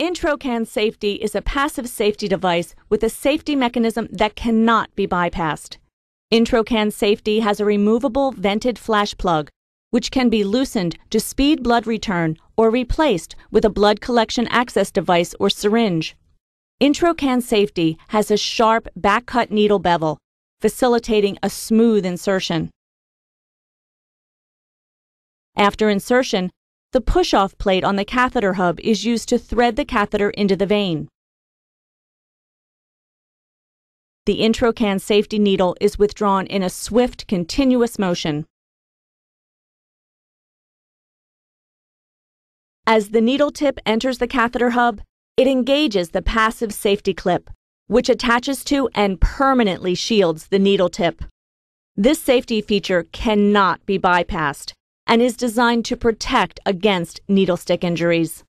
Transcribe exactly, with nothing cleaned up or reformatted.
Introcan Safety is a passive safety device with a safety mechanism that cannot be bypassed. Introcan Safety has a removable vented flash plug, which can be loosened to speed blood return or replaced with a blood collection access device or syringe. Introcan Safety has a sharp back-cut needle bevel, facilitating a smooth insertion. After insertion, the push-off plate on the catheter hub is used to thread the catheter into the vein. The Introcan Safety needle is withdrawn in a swift, continuous motion. As the needle tip enters the catheter hub, it engages the passive safety clip, which attaches to and permanently shields the needle tip. This safety feature cannot be bypassed and is designed to protect against needle stick injuries.